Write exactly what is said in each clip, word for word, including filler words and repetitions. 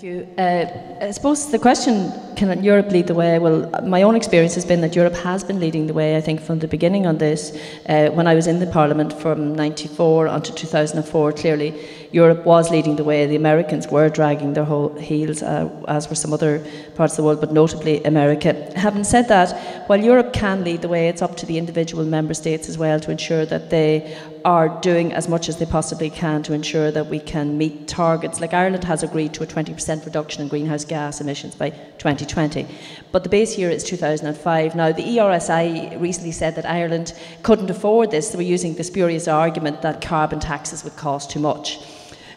Thank you. Uh, I suppose the question, can Europe lead the way? Well, my own experience has been that Europe has been leading the way, I think, from the beginning on this. Uh, when I was in the Parliament from ninety-four until two thousand four, clearly Europe was leading the way. The Americans were dragging their whole heels, uh, as were some other parts of the world, but notably America. Having said that, while Europe can lead the way, it's up to the individual member states as well to ensure that they are doing as much as they possibly can to ensure that we can meet targets. Like Ireland has agreed to a twenty percent reduction in greenhouse gas emissions by twenty twenty. But the base year is two thousand five. Now, the E R S I recently said that Ireland couldn't afford this. They were using the spurious argument that carbon taxes would cost too much.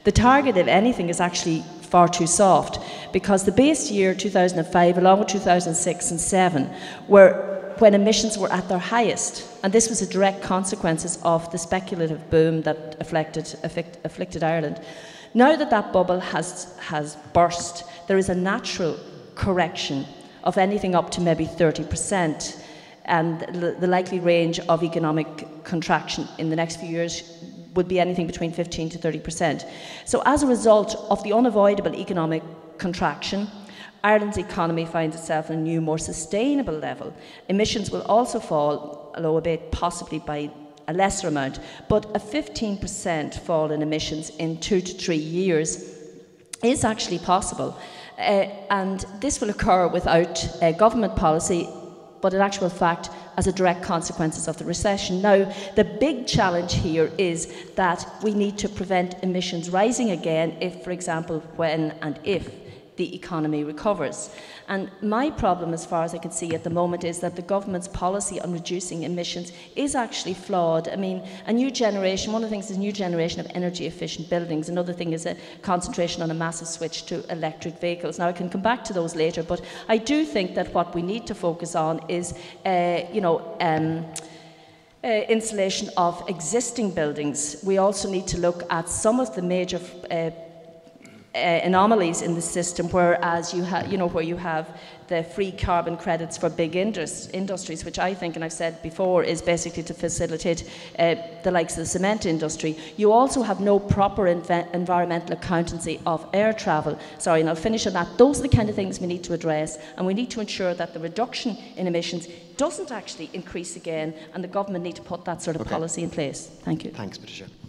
The target, if anything, is actually far too soft, because the base year two thousand five, along with two thousand six and two thousand seven, were when emissions were at their highest. And this was a direct consequence of the speculative boom that afflicted, afflict, afflicted Ireland. Now that that bubble has, has burst, there is a natural correction of anything up to maybe thirty percent. And the, the likely range of economic contraction in the next few years would be anything between fifteen to thirty percent. So as a result of the unavoidable economic contraction, Ireland's economy finds itself at a new, more sustainable level. Emissions will also fall, although a bit, possibly by a lesser amount, but a fifteen percent fall in emissions in two to three years is actually possible. Uh, and this will occur without uh, government policy, but in actual fact, as a direct consequence of the recession. Now, the big challenge here is that we need to prevent emissions rising again if, for example, when and if the economy recovers. And my problem, as far as I can see at the moment, is that the government's policy on reducing emissions is actually flawed. I mean, a new generation, one of the things is a new generation of energy efficient buildings. Another thing is a concentration on a massive switch to electric vehicles. Now, I can come back to those later, but I do think that what we need to focus on is, uh, you know, um, Uh, insulation of existing buildings. We also need to look at some of the major uh, Uh, anomalies in the system, whereas you have, you know, where you have the free carbon credits for big indus industries, which I think, and I've said before, is basically to facilitate uh, the likes of the cement industry. You also have no proper environmental accountancy of air travel. Sorry, and I'll finish on that. Those are the kind of things we need to address, and we need to ensure that the reduction in emissions doesn't actually increase again, and the government need to put that sort of okay. policy in place. Thank you. Thanks, Patricia.